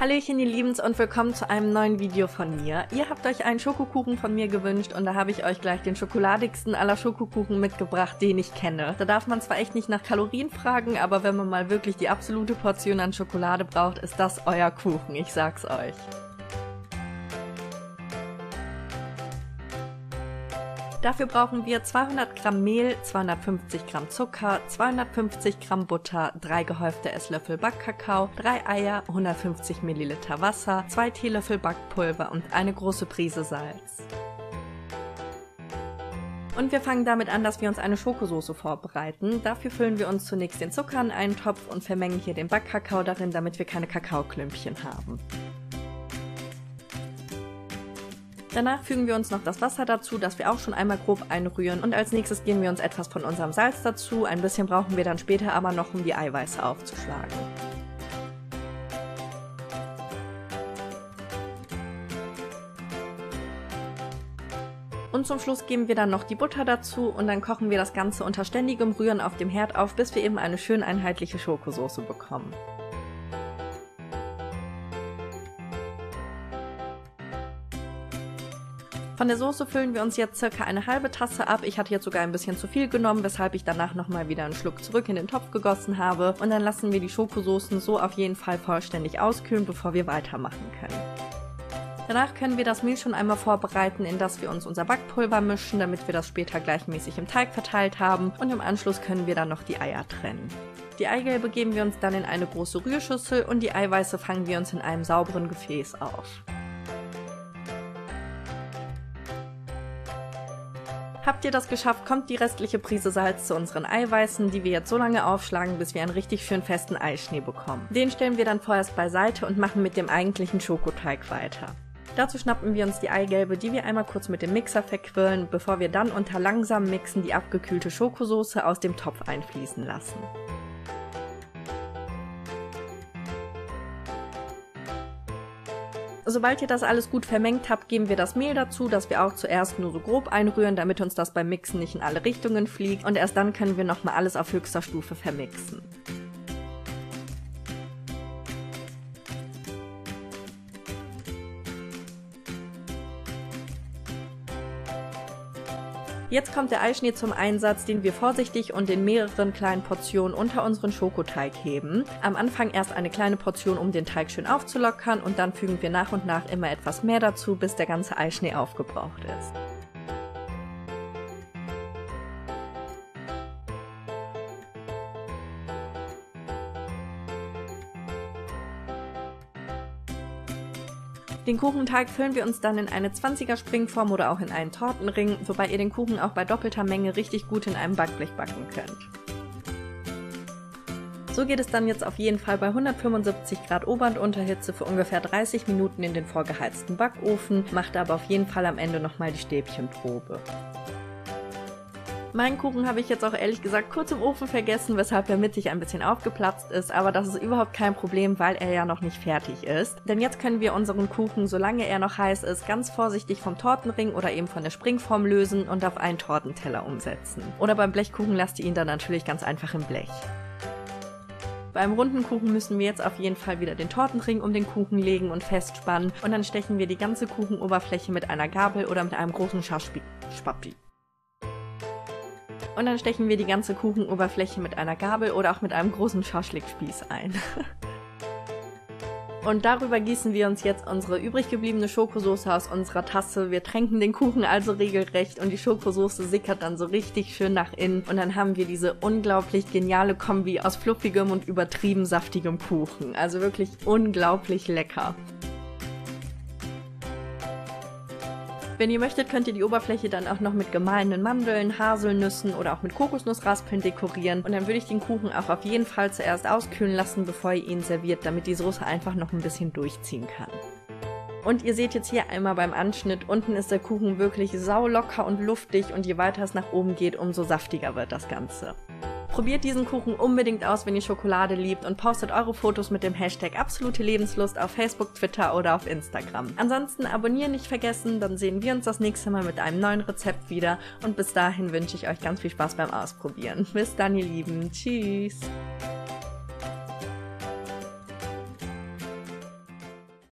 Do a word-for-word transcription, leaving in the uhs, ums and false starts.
Hallöchen ihr Liebens und willkommen zu einem neuen Video von mir. Ihr habt euch einen Schokokuchen von mir gewünscht und da habe ich euch gleich den schokoladigsten aller Schokokuchen mitgebracht, den ich kenne. Da darf man zwar echt nicht nach Kalorien fragen, aber wenn man mal wirklich die absolute Portion an Schokolade braucht, ist das euer Kuchen, ich sag's euch. Dafür brauchen wir zweihundert Gramm Mehl, zweihundertfünfzig Gramm Zucker, zweihundertfünfzig Gramm Butter, drei gehäufte Esslöffel Backkakao, drei Eier, hundertfünfzig Milliliter Wasser, zwei Teelöffel Backpulver und eine große Prise Salz. Und wir fangen damit an, dass wir uns eine Schokosoße vorbereiten. Dafür füllen wir uns zunächst den Zucker in einen Topf und vermengen hier den Backkakao darin, damit wir keine Kakaoklümpchen haben. Danach fügen wir uns noch das Wasser dazu, das wir auch schon einmal grob einrühren, und als nächstes geben wir uns etwas von unserem Salz dazu, ein bisschen brauchen wir dann später aber noch, um die Eiweiße aufzuschlagen. Und zum Schluss geben wir dann noch die Butter dazu und dann kochen wir das Ganze unter ständigem Rühren auf dem Herd auf, bis wir eben eine schön einheitliche Schokosoße bekommen. Von der Soße füllen wir uns jetzt circa eine halbe Tasse ab. Ich hatte jetzt sogar ein bisschen zu viel genommen, weshalb ich danach nochmal wieder einen Schluck zurück in den Topf gegossen habe. Und dann lassen wir die Schokosoßen so auf jeden Fall vollständig auskühlen, bevor wir weitermachen können. Danach können wir das Mehl schon einmal vorbereiten, in das wir uns unser Backpulver mischen, damit wir das später gleichmäßig im Teig verteilt haben. Und im Anschluss können wir dann noch die Eier trennen. Die Eigelbe geben wir uns dann in eine große Rührschüssel und die Eiweiße fangen wir uns in einem sauberen Gefäß auf. Habt ihr das geschafft, kommt die restliche Prise Salz zu unseren Eiweißen, die wir jetzt so lange aufschlagen, bis wir einen richtig schön festen Eischnee bekommen. Den stellen wir dann vorerst beiseite und machen mit dem eigentlichen Schokoteig weiter. Dazu schnappen wir uns die Eigelbe, die wir einmal kurz mit dem Mixer verquirlen, bevor wir dann unter langsamem Mixen die abgekühlte Schokosoße aus dem Topf einfließen lassen. Sobald ihr das alles gut vermengt habt, geben wir das Mehl dazu, das wir auch zuerst nur so grob einrühren, damit uns das beim Mixen nicht in alle Richtungen fliegt, und erst dann können wir nochmal alles auf höchster Stufe vermixen. Jetzt kommt der Eischnee zum Einsatz, den wir vorsichtig und in mehreren kleinen Portionen unter unseren Schokoteig heben. Am Anfang erst eine kleine Portion, um den Teig schön aufzulockern, und dann fügen wir nach und nach immer etwas mehr dazu, bis der ganze Eischnee aufgebraucht ist. Den Kuchenteig füllen wir uns dann in eine zwanziger Springform oder auch in einen Tortenring, wobei ihr den Kuchen auch bei doppelter Menge richtig gut in einem Backblech backen könnt. So geht es dann jetzt auf jeden Fall bei hundertfünfundsiebzig Grad Ober- und Unterhitze für ungefähr dreißig Minuten in den vorgeheizten Backofen, macht aber auf jeden Fall am Ende nochmal die Stäbchenprobe. Meinen Kuchen habe ich jetzt auch ehrlich gesagt kurz im Ofen vergessen, weshalb er mittig ein bisschen aufgeplatzt ist, aber das ist überhaupt kein Problem, weil er ja noch nicht fertig ist. Denn jetzt können wir unseren Kuchen, solange er noch heiß ist, ganz vorsichtig vom Tortenring oder eben von der Springform lösen und auf einen Tortenteller umsetzen. Oder beim Blechkuchen lasst ihr ihn dann natürlich ganz einfach im Blech. Beim runden Kuchen müssen wir jetzt auf jeden Fall wieder den Tortenring um den Kuchen legen und festspannen, und dann stechen wir die ganze Kuchenoberfläche mit einer Gabel oder mit einem großen Schaschbi... Spappi. Und dann stechen wir die ganze Kuchenoberfläche mit einer Gabel oder auch mit einem großen Schaschlikspieß ein. Und darüber gießen wir uns jetzt unsere übrig gebliebene Schokosoße aus unserer Tasse. Wir tränken den Kuchen also regelrecht und die Schokosoße sickert dann so richtig schön nach innen. Und dann haben wir diese unglaublich geniale Kombi aus fluffigem und übertrieben saftigem Kuchen. Also wirklich unglaublich lecker. Wenn ihr möchtet, könnt ihr die Oberfläche dann auch noch mit gemahlenen Mandeln, Haselnüssen oder auch mit Kokosnussraspeln dekorieren. Und dann würde ich den Kuchen auch auf jeden Fall zuerst auskühlen lassen, bevor ihr ihn serviert, damit die Soße einfach noch ein bisschen durchziehen kann. Und ihr seht jetzt hier einmal beim Anschnitt, unten ist der Kuchen wirklich saulocker und luftig, und je weiter es nach oben geht, umso saftiger wird das Ganze. Probiert diesen Kuchen unbedingt aus, wenn ihr Schokolade liebt, und postet eure Fotos mit dem Hashtag Absolute Lebenslust auf Facebook, Twitter oder auf Instagram. Ansonsten abonnieren nicht vergessen, dann sehen wir uns das nächste Mal mit einem neuen Rezept wieder, und bis dahin wünsche ich euch ganz viel Spaß beim Ausprobieren. Bis dann ihr Lieben, tschüss!